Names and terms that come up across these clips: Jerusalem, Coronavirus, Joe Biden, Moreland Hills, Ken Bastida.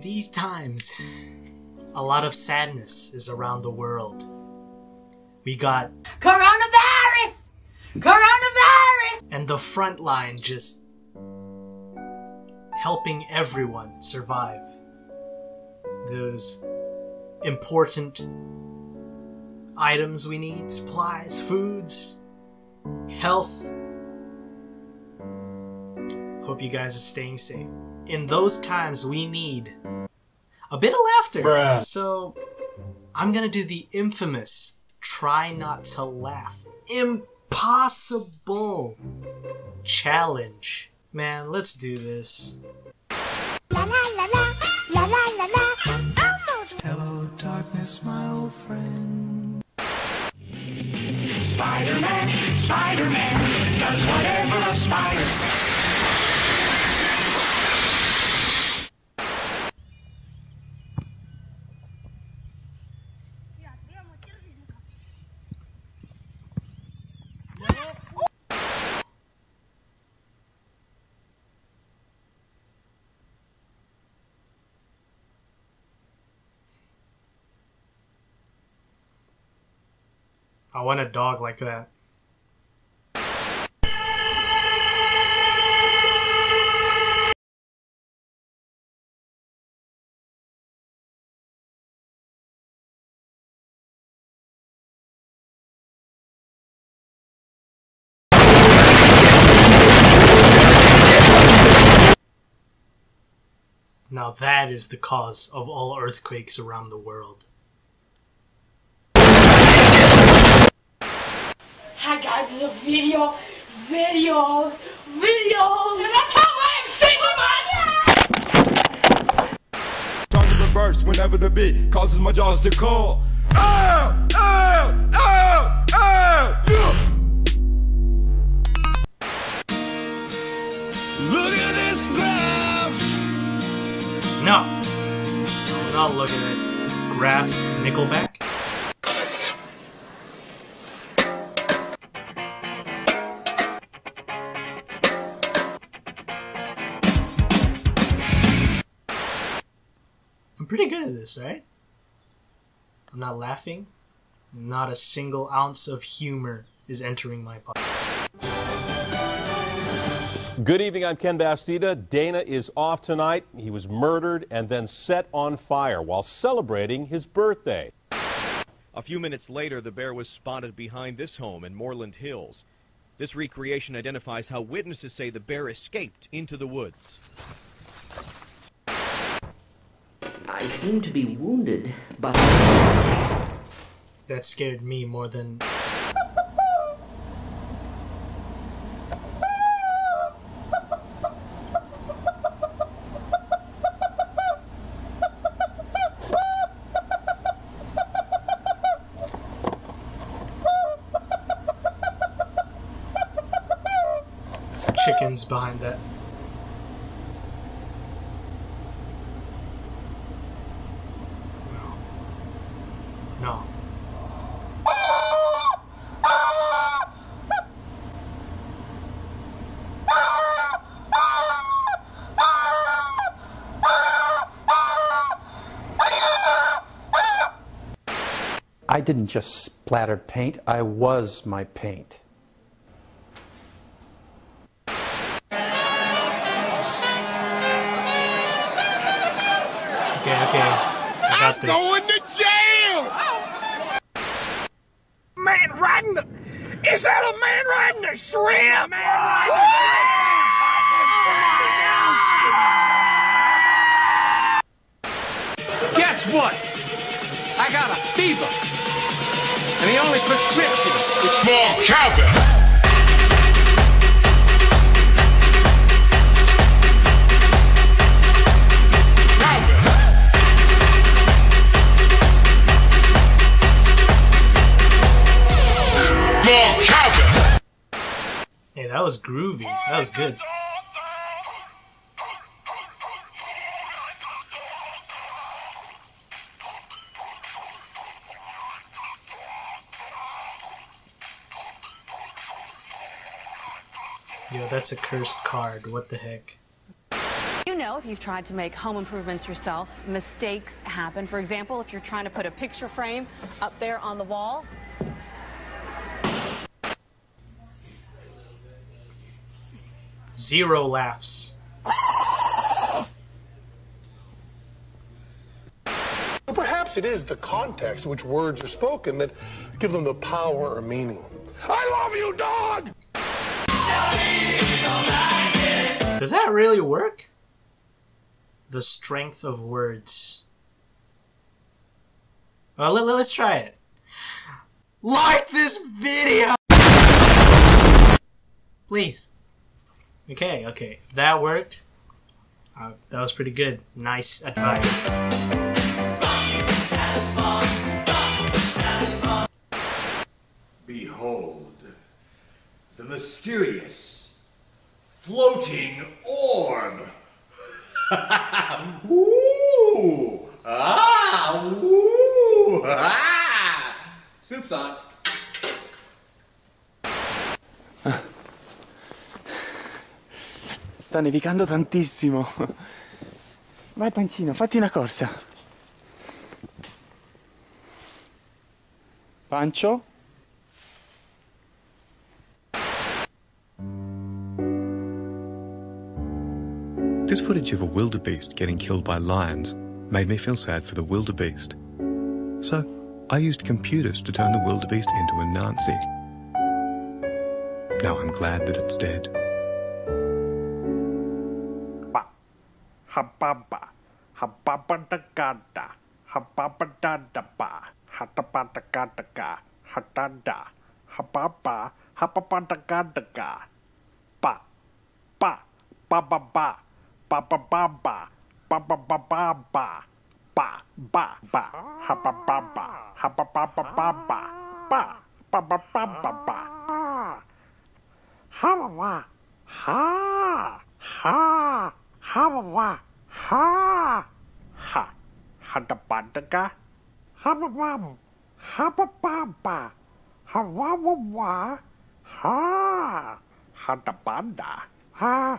During these times, a lot of sadness is around the world. We got Coronavirus! Coronavirus! And the front line just helping everyone survive those important items we need, supplies, foods, health. Hope you guys are staying safe. In those times, we need a bit of laughter. Bruh. So I'm gonna do the infamous try not to laugh. Impossible challenge. Man, let's do this. La la la la, la la la la. Almost. Hello darkness, my old friend. Spider-Man, Spider-Man does whatever a spider can. I want a dog like that. Now that is the cause of all earthquakes around the world. Video! And I can't wait! Trying to reverse whenever the beat causes my jaws to call. Oh! Oh! Oh! Oh! Yeah. Look at this graph! No! I'm not looking at this graph, Nickelback. Pretty good at this, right? I'm not laughing. Not a single ounce of humor is entering my body. Good evening, I'm Ken Bastida. Dana is off tonight. He was murdered and then set on fire while celebrating his birthday. A few minutes later, the bear was spotted behind this home in Moreland Hills. This recreation identifies how witnesses say the bear escaped into the woods. I seem to be wounded, but... That scared me more than... Chickens behind that. No. I didn't just splatter paint, I was my paint. Okay, I got this. I'm going to jail! Is that a man riding a shrimp? Guess what? I got a fever. And the only prescription is more cowbell. Hey, that was groovy. That was good. Yo, that's a cursed card. What the heck? You know, if you've tried to make home improvements yourself, mistakes happen. For example, if you're trying to put a picture frame up there on the wall. Zero laughs. Perhaps it is the context in which words are spoken that give them the power or meaning. I love you, dog! Does that really work? The strength of words. Well, let's try it. Like this video! Please. Okay, okay. If that worked, that was pretty good. Nice advice. Behold, the mysterious floating orb. Woo! Ah! Woo! Ah! Soup's on. Sta nevicando tantissimo. Vai pancino, fatti una corsa. Pancio? This footage of a wildebeest getting killed by lions made me feel sad for the wildebeest. So, I used computers to turn the wildebeest into a Nazi. Now I'm glad that it's dead. Ba, hababa, hababadagada, hababadadaba, hatabadagadaga, hatada, hababa, hababadagadaga, ba, ba, ba, ba, ba. Ba ba ba ba ba ba ba ba ba ba ba ba ha ba ba ba ha ba ba ba ba ba ba ba ba ba ba ba ha ba ba ha ha ha ba ba ha ha ha da ba da ga ha ba ba ha ba ba ba ha wa wa wa ha ha da ba da ha.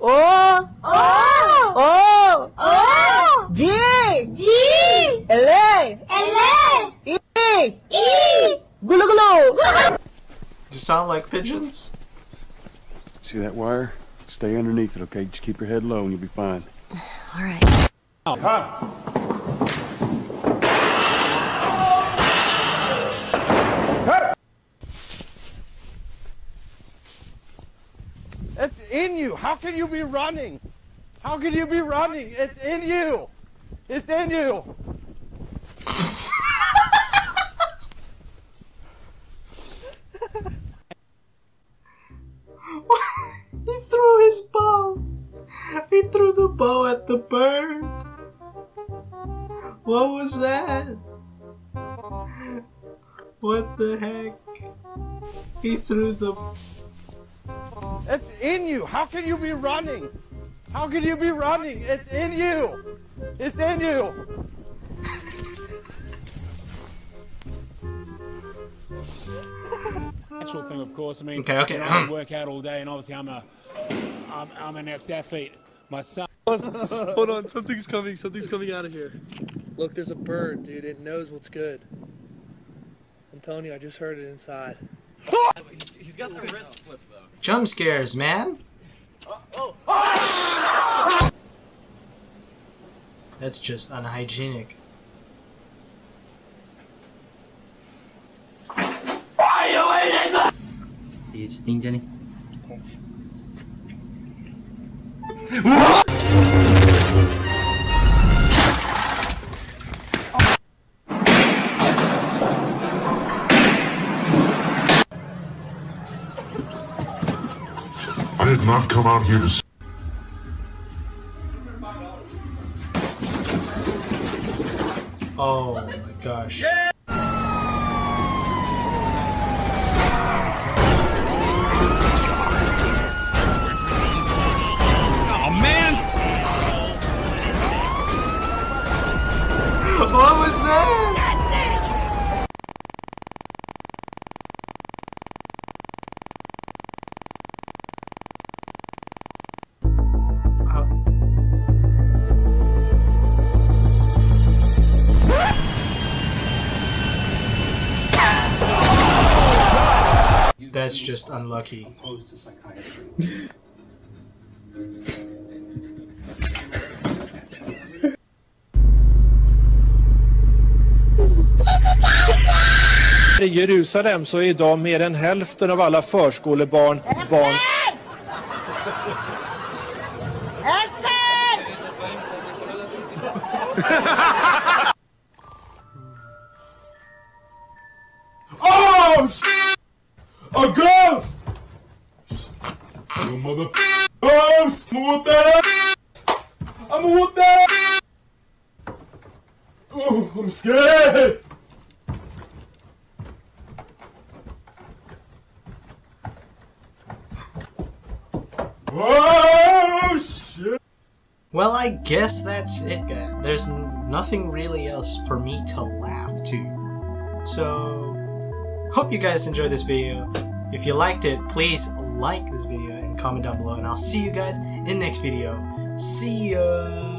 O O O O D D L L E E. Gulu gulu. Does it sound like pigeons? See that wire? Stay underneath it, okay? Just keep your head low and you'll be fine. All right. Oh. Huh. It's in you. How can you be running? How can you be running? It's in you. It's in you. He threw the bow at the bird. What was that? What the heck? He threw the... It's in you. How can you be running? How can you be running? It's in you. It's in you. Natural thing, of course. I mean, okay. I work out all day, and obviously I'm an ex-athlete myself. Hold on, something's coming out of here. Look, there's a bird, dude, it knows what's good. I'm telling you, I just heard it inside. He's got the wrist flip, though. Jump scares, man. Oh. That's just unhygienic. Why are you eating this? Do you think, Jenny? I did not come out here to. Oh my gosh. Yeah. That's just unlucky. I Jerusalem så är idag mer än hälften av alla förskolebarn barn. Oh, a ghost! You mother ghost! I'm with that! Oh, I'm scared! Oh, shit! Well, I guess that's it, guys. There's nothing really else for me to laugh to. So... hope you guys enjoyed this video. If you liked it, please like this video and comment down below, and I'll see you guys in the next video. See ya!